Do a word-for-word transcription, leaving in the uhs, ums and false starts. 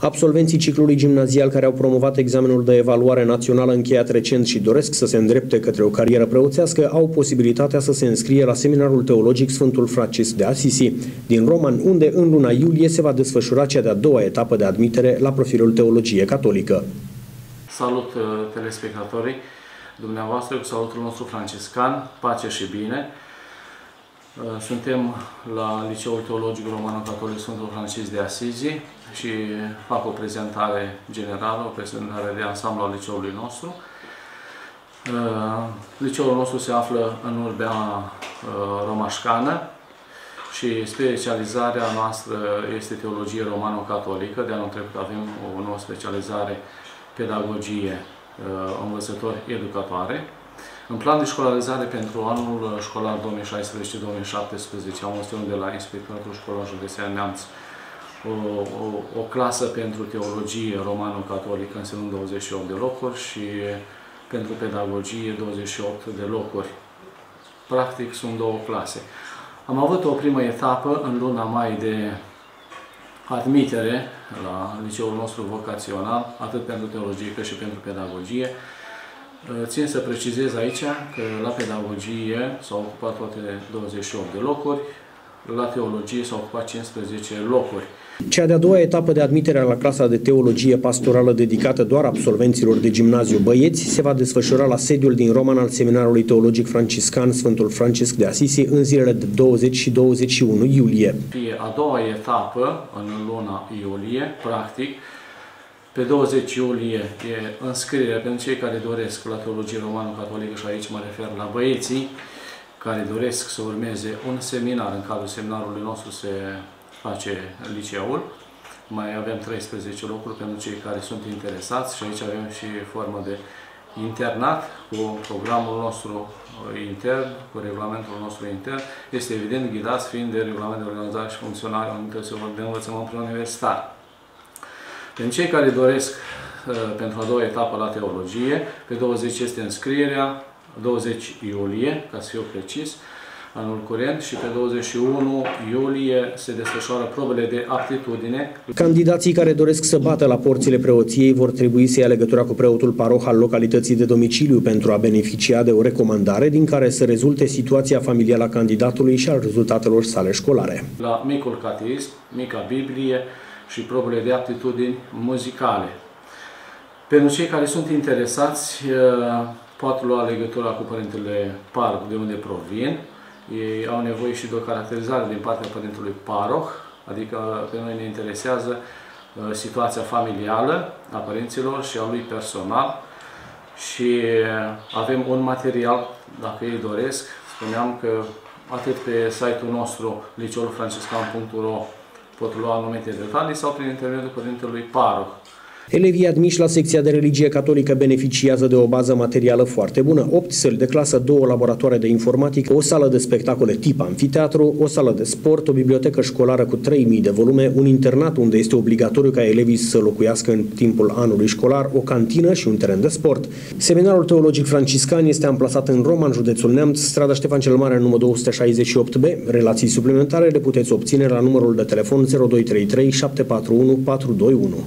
Absolvenții ciclului gimnazial care au promovat examenul de evaluare națională încheiat recent și doresc să se îndrepte către o carieră preoțească au posibilitatea să se înscrie la Seminarul Teologic Sfântul Francisc de Assisi din Roman, unde în luna iulie se va desfășura cea de-a doua etapă de admitere la profilul Teologie Catolică. Salut telespectatorii dumneavoastră cu salutul nostru franciscan, pace și bine! Suntem la Liceul Teologic Romano-Catolic Sfântul Francisc de Assisi și fac o prezentare generală, o prezentare de ansamblu al liceului nostru. Liceul nostru se află în Urbea Romașcană și specializarea noastră este teologie romano-catolică. De anul trecut avem o nouă specializare, pedagogie, învățători, educatoare. În plan de școlarizare pentru anul școlar două mii șaisprezece două mii șaptesprezece am obținut de la Inspectoratul Școlar Județean Neamț o, o, o clasă pentru teologie romano-catolică însemnând douăzeci și opt de locuri și pentru pedagogie douăzeci și opt de locuri. Practic sunt două clase. Am avut o primă etapă în luna mai de admitere la liceul nostru vocațional, atât pentru teologie cât și pentru pedagogie. Țin să precizez aici că la pedagogie s-au ocupat toate douăzeci și opt de locuri, la teologie s-au ocupat cincisprezece locuri. Cea de-a doua etapă de admitere la clasa de teologie pastorală dedicată doar absolvenților de gimnaziu băieți se va desfășura la sediul din Roman al Seminarului Teologic Franciscan Sfântul Francisc de Assisi în zilele de douăzeci și douăzeci și unu iulie. A doua etapă, în luna iulie, practic, pe douăzeci iulie e înscrierea pentru cei care doresc la teologie romano-catolică și aici mă refer la băieții care doresc să urmeze un seminar. În cadrul seminarului nostru se face liceul. Mai avem treisprezece locuri pentru cei care sunt interesați și aici avem și formă de internat cu programul nostru intern, cu regulamentul nostru intern. Este evident ghidați fiind de regulament de organizare și funcționare a unităților de învățământ preuniversitar. Pentru cei care doresc pentru a doua etapă la teologie, pe douăzeci este înscrierea, douăzeci iulie, ca să fiu precis, anul curent, și pe douăzeci și unu iulie se desfășoară probele de aptitudine. Candidații care doresc să bată la porțile preoției vor trebui să ia legătura cu preotul paroh al localității de domiciliu pentru a beneficia de o recomandare din care să rezulte situația familială a candidatului și al rezultatelor sale școlare. La micul cateism, mica Biblie și probele de aptitudini muzicale. Pentru cei care sunt interesați, pot lua legătura cu Părintele Paroh, de unde provin. Ei au nevoie și de o caracterizare din partea Părintelui Paroh, adică pe noi ne interesează situația familială a părinților și a lui personal. Și avem un material, dacă ei doresc, spuneam că atât pe site-ul nostru, liceul franciscan punct ro, pot lua anumite detalii sau prin intermediul Părintelui Paroh. Elevii admiși la secția de religie catolică beneficiază de o bază materială foarte bună. opt săli de clasă, două laboratoare de informatică, o sală de spectacole tip amfiteatru, o sală de sport, o bibliotecă școlară cu trei mii de volume, un internat unde este obligatoriu ca elevii să locuiască în timpul anului școlar, o cantină și un teren de sport. Seminarul Teologic Franciscan este amplasat în Roman, județul Neamț, strada Ștefan cel Mare, numărul două sute șaizeci și opt B. Relații suplimentare le puteți obține la numărul de telefon zero doi trei trei șapte patru unu patru doi unu.